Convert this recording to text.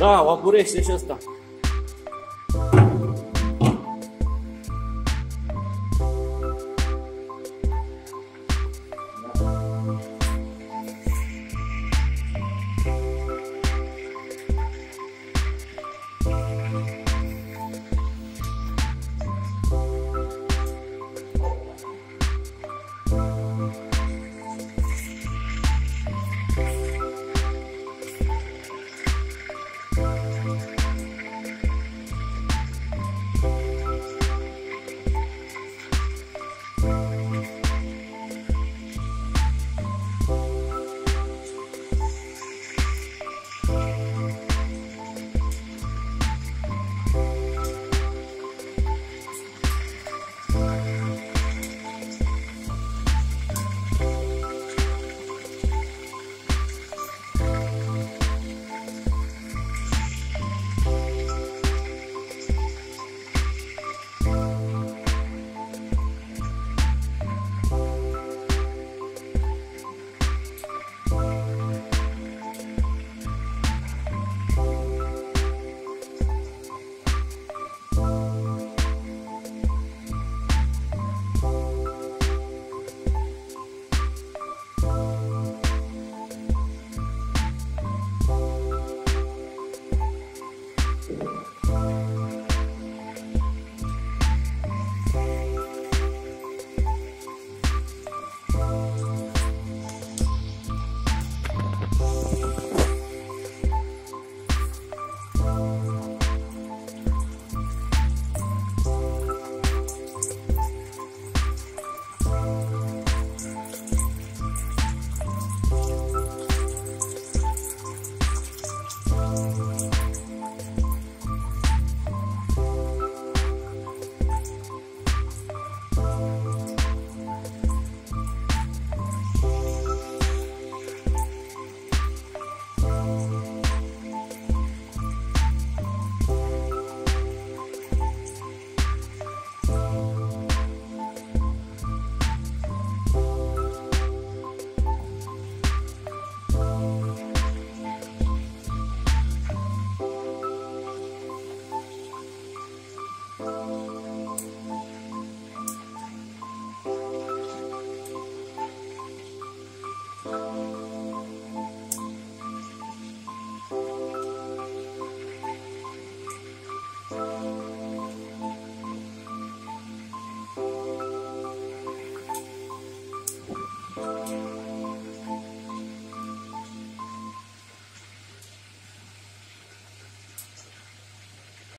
Da, o apuresc și ăsta.